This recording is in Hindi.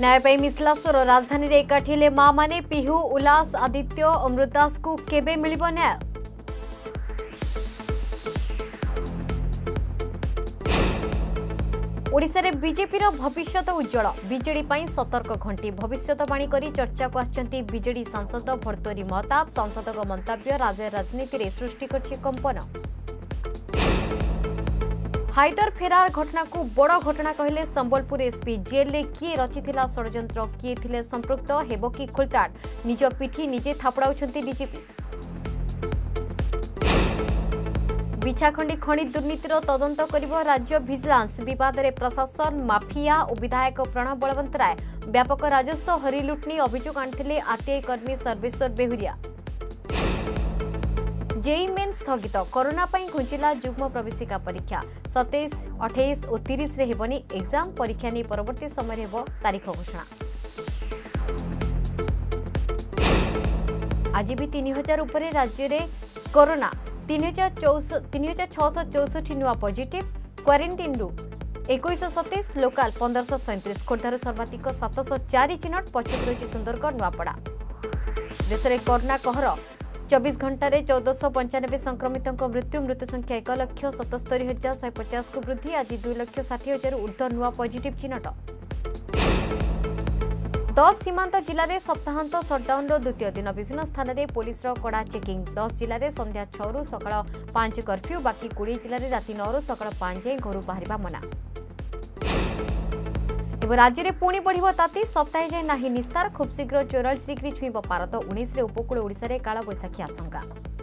न्याय मिसलासोर राजधानी रे एकाठी माँ माने पिहू उल्लास आदित्य अमृतास को केबे मिलिबो न्याय। ओडिशा रे बीजेपी रो भविष्यत उज्जवल बीजेडी पई सतर्क घंटी भविष्यवाणी करी चर्चा को आछंती बीजेडी सांसद भर्तरी महताब सांसद को मंतव्य राज्य राजनीति रे सृष्टि करछि कंपन। हाइदर फेरार घटना को बड़ घटना कहले संबलपुर एसपी जेल रे किए रचिथिला षडयंत्र किए थिले संप्रक्त हेबो कि खुलताड़ निज पिठी निजे थापड़ाउछंती बीजेपी। बिछाखंडी खनिज दुर्नीतिर तदंत करिब राज्य भिजिलांस विवाद रे प्रशासन माफिया और विधायक प्रणव बलवंतराय व्यापक राजस्व हरिलुटनी अभियोग आनिथिले आरटीआई कर्मी सर्वेश्वर बेहुरिया। जेई मेन स्थगित कोरोना पई घुंचिला जुग्म प्रवेशिका परीक्षा 27, 28 और 30 रे हेबनी एग्जाम परीक्षा ने परवर्ती समय हेबो तारीख घोषणा। आज भी 3000 ऊपर राज्य रे कोरोना 3,664 नुआ पॉजिटिव क्वारंटाइन 2127 लोकाल 1537 खोर्धार सर्वाधिक 704 चिन्हट 75 रही सुंदरगढ़ नुआपड़ा। देश में कोरोना कहर 24 घंटे 1495 संक्रमित मृत्यु संख्या 1,77,150 को वृद्धि आज 2,60,000 ऊर्ध्व नुआ पॉजिटिव चिन्हट। 10 सीमांत जिले में सप्ताहांत सटडाउन द्वितीय दिन विभिन्न स्थान में पुलिस कड़ा चेकिंग 10 जिले में संध्या 6 सका 5 कर्फ्यू बाकी 20 जिले में राति 9 सका 5 जाए घर बाहर मना। राज्य में पुणी बढ़ ताती सप्ताह जाए ना निस्तार खूब शीघ्र 44 डिग्री छुईब पारद 19 उपकूल ओडिशा कालबैशाखी आशंका।